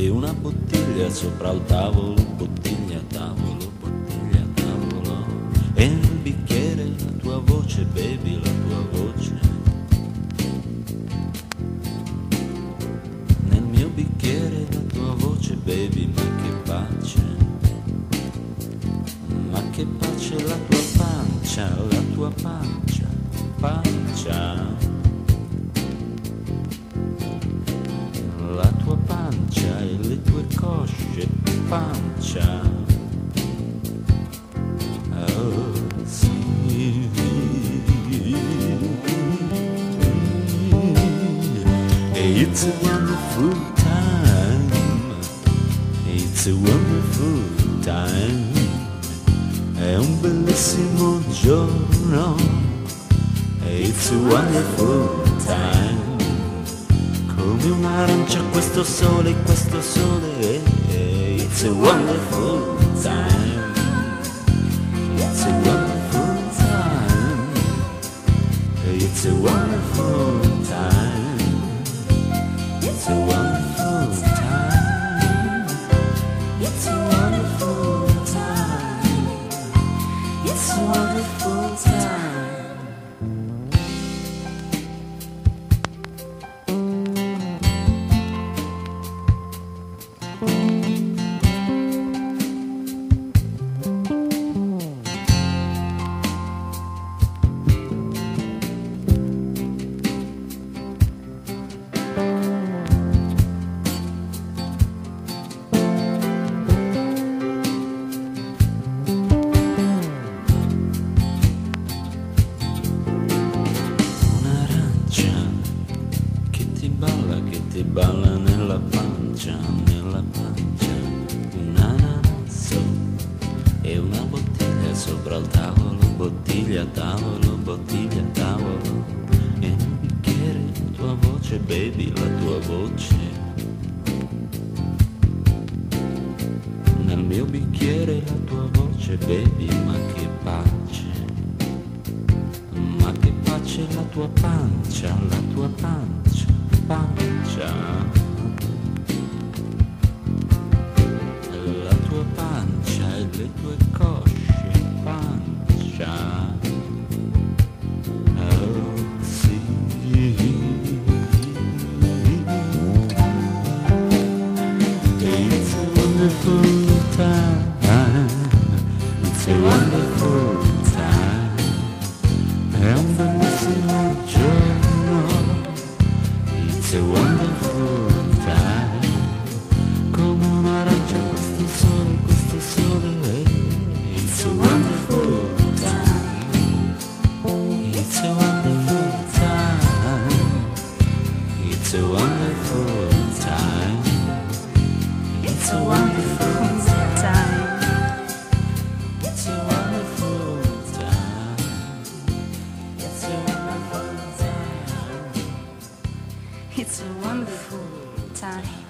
e una bottiglia sopra il tavolo, bottiglia, tavolo, bottiglia, tavolo, e un bicchiere, la tua voce, baby, la tua voce. Nel mio bicchiere la tua voce, baby, ma che pace, ma che pace, la tua pancia, la tua pancia, pancia. La tua pancia e le tue cosce, pancia. Oh sì, it's a wonderful time, it's a wonderful time. È un bellissimo giorno, it's a wonderful time. Come un'arancia questo sole, it's a wonderful time, it's a wonderful time, it's a wonderful time, it's a wonderful time, it's a wonderful time, it's a wonderful time. Balla nella pancia, nella pancia. Un ananasso e una bottiglia sopra il tavolo, bottiglia, tavolo, bottiglia, tavolo, e un bicchiere, la tua voce, baby, la tua voce. Nel mio bicchiere la tua voce, baby, ma che pace, ma che pace, la tua pancia, la tua pancia, pancia, la tua pancia e le tue cosce, pancia. Oh sì, it's a wonderful time, it's a wonderful time. È un bellissimo giorno, it's a wonderful time. Come un'arancia questo sole, it's a wonderful time, it's a wonderful time, it's a wonderful time, it's a wonderful time, it's a wonderful time, it's a wonderful time. It's a wonderful time.